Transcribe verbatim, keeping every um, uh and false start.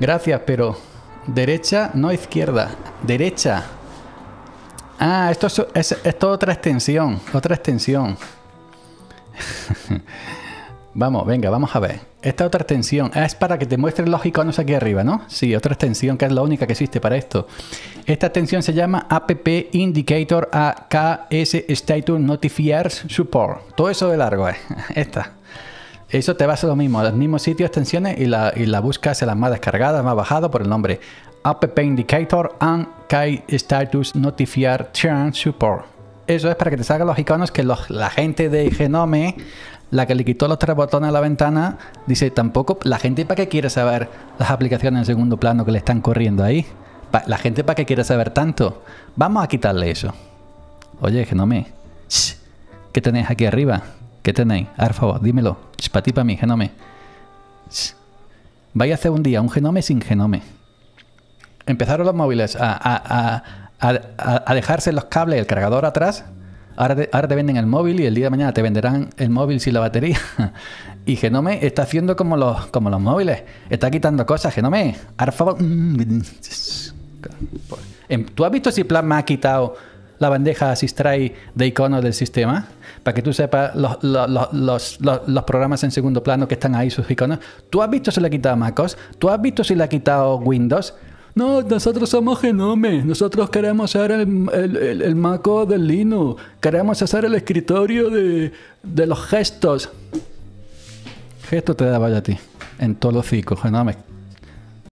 Gracias, pero derecha, no izquierda. Derecha. Ah, esto es, es, esto es otra extensión. Otra extensión. Vamos, venga, vamos a ver. Esta otra extensión es para que te muestre los iconos aquí arriba, ¿no? Sí, otra extensión que es la única que existe para esto. Esta extensión se llama App Indicator a KStatusNotifier Support. Todo eso de largo es. Esta. Eso te va a hacer lo mismo. Los mismos sitios, extensiones y la, y la buscas en las más descargadas, más bajadas por el nombre. App Indicator and KStatusNotifier Support. Eso es para que te salgan los iconos que los, la gente de GNOME, la que le quitó los tres botones a la ventana, dice tampoco, la gente para qué quiere saber las aplicaciones en segundo plano que le están corriendo ahí. Pa, la gente para qué quiere saber tanto. Vamos a quitarle eso. Oye, GNOME, shh, ¿qué tenéis aquí arriba? ¿Qué tenéis? Por favor, dímelo. Para ti, para mí, GNOME. Shh. Vais a hacer un día un GNOME sin GNOME. Empezaron los móviles a, a, a, a, a dejarse los cables, el cargador atrás. Ahora te, ahora te venden el móvil y el día de mañana te venderán el móvil sin la batería. Y GNOME está haciendo como los, como los móviles. Está quitando cosas, GNOME. Arfa... ¿Tú has visto si Plasma ha quitado la bandeja Assist Tray de iconos del sistema? Para que tú sepas los, los, los, los, los programas en segundo plano que están ahí, sus iconos. ¿Tú has visto si le ha quitado macOS? ¿Tú has visto si le ha quitado Windows? No, nosotros somos GNOME, nosotros queremos ser el, el, el, el macOS del Linux, queremos hacer el escritorio de, de los gestos. Gesto te daba ya a ti, en todo el hocico, GNOME.